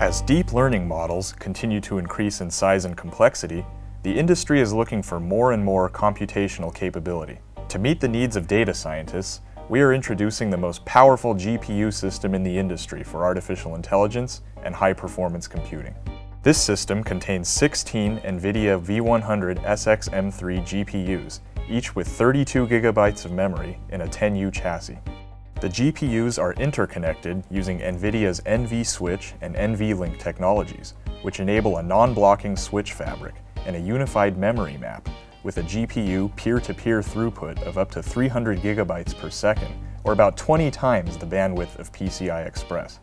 As deep learning models continue to increase in size and complexity, the industry is looking for more and more computational capability. To meet the needs of data scientists, we are introducing the most powerful GPU system in the industry for artificial intelligence and high-performance computing. This system contains 16 NVIDIA V100 SX M3 GPUs, each with 32 GB of memory in a 10U chassis. The GPUs are interconnected using NVIDIA's NVSwitch and NVLink technologies, which enable a non-blocking switch fabric and a unified memory map with a GPU peer-to-peer throughput of up to 300 GB per second, or about 20 times the bandwidth of PCI Express.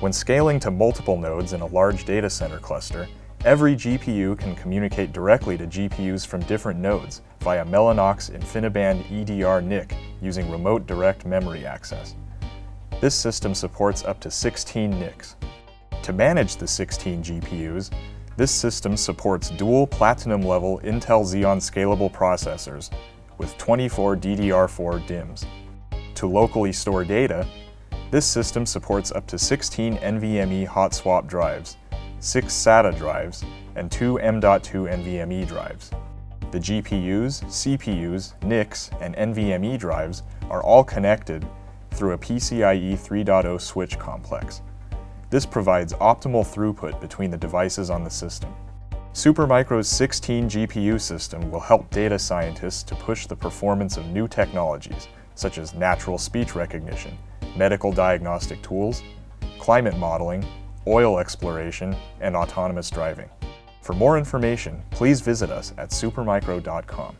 When scaling to multiple nodes in a large data center cluster, every GPU can communicate directly to GPUs from different nodes via Mellanox InfiniBand EDR-NIC using remote direct memory access. This system supports up to 16 NICs. To manage the 16 GPUs, this system supports dual platinum-level Intel Xeon scalable processors with 24 DDR4 DIMMs. To locally store data, this system supports up to 16 NVMe hot swap drives, 6 SATA drives, and 2 M.2 NVMe drives. The GPUs, CPUs, NICs, and NVMe drives are all connected through a PCIe 3.0 switch complex. This provides optimal throughput between the devices on the system. Supermicro's 16 GPU system will help data scientists to push the performance of new technologies, such as natural speech recognition, medical diagnostic tools, climate modeling, oil exploration, and autonomous driving. For more information, please visit us at supermicro.com.